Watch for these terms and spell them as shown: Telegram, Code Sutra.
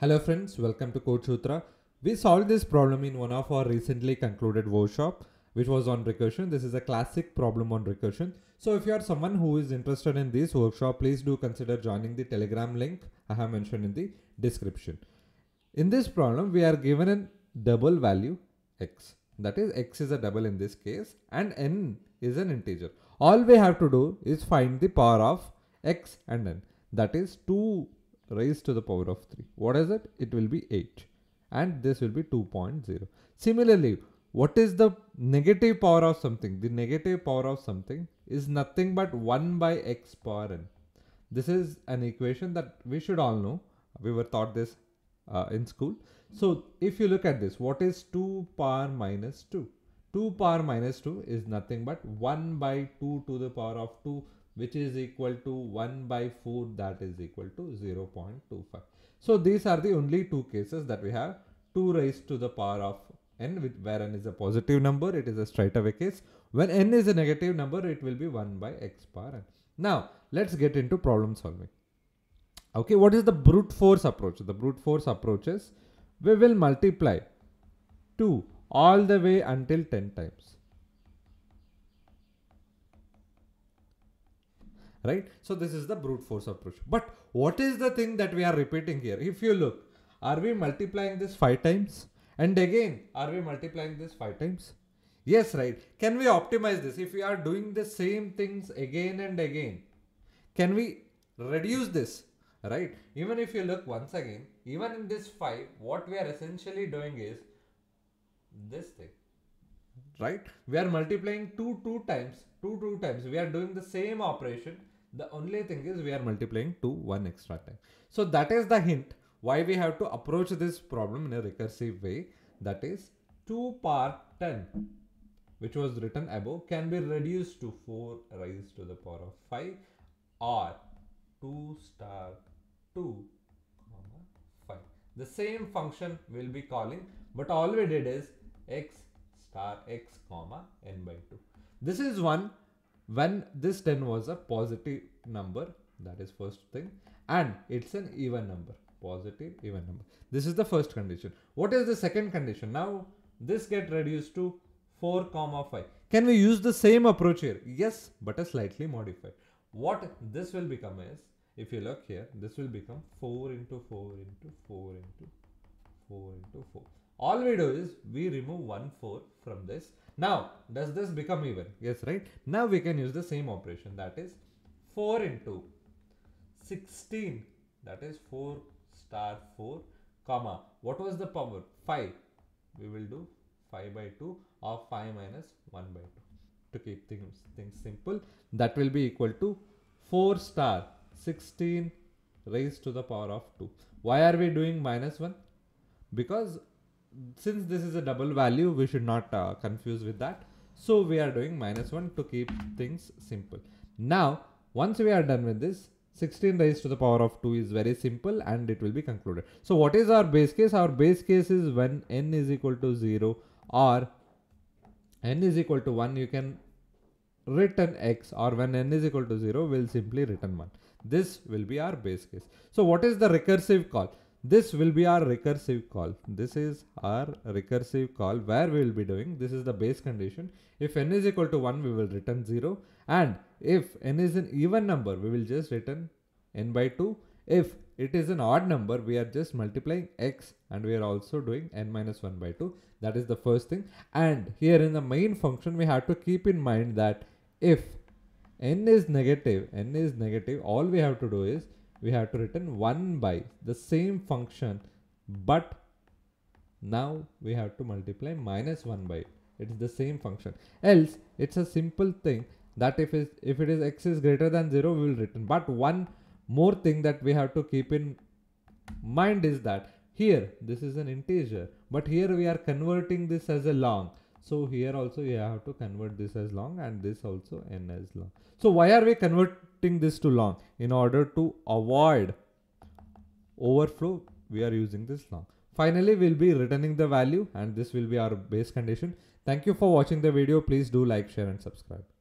Hello friends, welcome to Code Sutra. We solved this problem in one of our recently concluded workshop, which was on recursion. This is a classic problem on recursion. So if you are someone who is interested in this workshop, please do consider joining the Telegram link I have mentioned in the description. In this problem, we are given a double value x. That is, x is a double in this case and n is an integer. All we have to do is find the power of x and n. That is 2 raised to the power of 3. What is it? It will be 8 and this will be 2.0. Similarly, what is the negative power of something? The negative power of something is nothing but 1 by x power n. This is an equation that we should all know. We were taught this in school. So if you look at this, what is 2 power minus 2? 2 power minus 2 is nothing but 1 by 2 to the power of 2, which is equal to 1 by 4, that is equal to 0.25. So these are the only two cases that we have. 2 raised to the power of n, where n is a positive number, it is a straight away case. When n is a negative number, it will be 1 by x power n. Now let's get into problem solving. Okay, what is the brute force approach? The brute force approach is, we will multiply 2 all the way until 10 times. Right? So this is the brute force approach. But what is the thing that we are repeating here? If you look, are we multiplying this 5 times? And again, are we multiplying this 5 times? Yes, right. Can we optimize this? If we are doing the same things again and again, can we reduce this? Right? Even if you look once again, even in this 5, what we are essentially doing is this thing. Right? We are multiplying 2 times. We are doing the same operation. The only thing is we are multiplying 2 one extra time. So that is the hint why we have to approach this problem in a recursive way. That is, 2 power 10, which was written above, can be reduced to 4 raised to the power of 5 or 2 star 2 comma 5. The same function we'll be calling, but all we did is x star x comma n by 2. This is one when this 10 was a positive number, that is first thing, and it's an even number, positive even number. This is the first condition. What is the second condition? Now this gets reduced to 4 comma 5. Can we use the same approach here? Yes, but a slightly modified. What this will become is, if you look here, this will become 4 into 4 into 4 into 4 into 4. All we do is we remove 1 4 from this. Now, does this become even? Yes, right? Now we can use the same operation, that is 4 into 16, that is 4 star 4 comma. What was the power? 5. We will do 5 by 2 or 5 minus 1 by 2 to keep things simple. That will be equal to 4 star 16 raised to the power of 2. Why are we doing minus 1? Because since this is a double value, we should not confuse with that. So we are doing minus 1 to keep things simple. Now, once we are done with this, 16 raised to the power of 2 is very simple and it will be concluded. So what is our base case? Our base case is when n is equal to 0 or n is equal to 1, you can written x, or when n is equal to 0, we'll simply written 1. This will be our base case. So what is the recursive call? This will be our recursive call. This is our recursive call where we will be doing, this is the base condition. If n is equal to 1, we will return 0. And if n is an even number, we will just return n by 2. If it is an odd number, we are just multiplying x and we are also doing n minus 1 by 2. That is the first thing. And here in the main function, we have to keep in mind that if n is negative, all we have to do is we have to return 1 by the same function, but now we have to multiply minus 1 by it. It's the same function. Else, it's a simple thing that if it is x is greater than 0, we will return. But one more thing that we have to keep in mind is that here, this is an integer, but here we are converting this as a long. So here also you have to convert this as long and this also n as long. So why are we converting this to long? In order to avoid overflow, we are using this long. Finally, we'll be returning the value and this will be our base condition. Thank you for watching the video. Please do like, share and subscribe.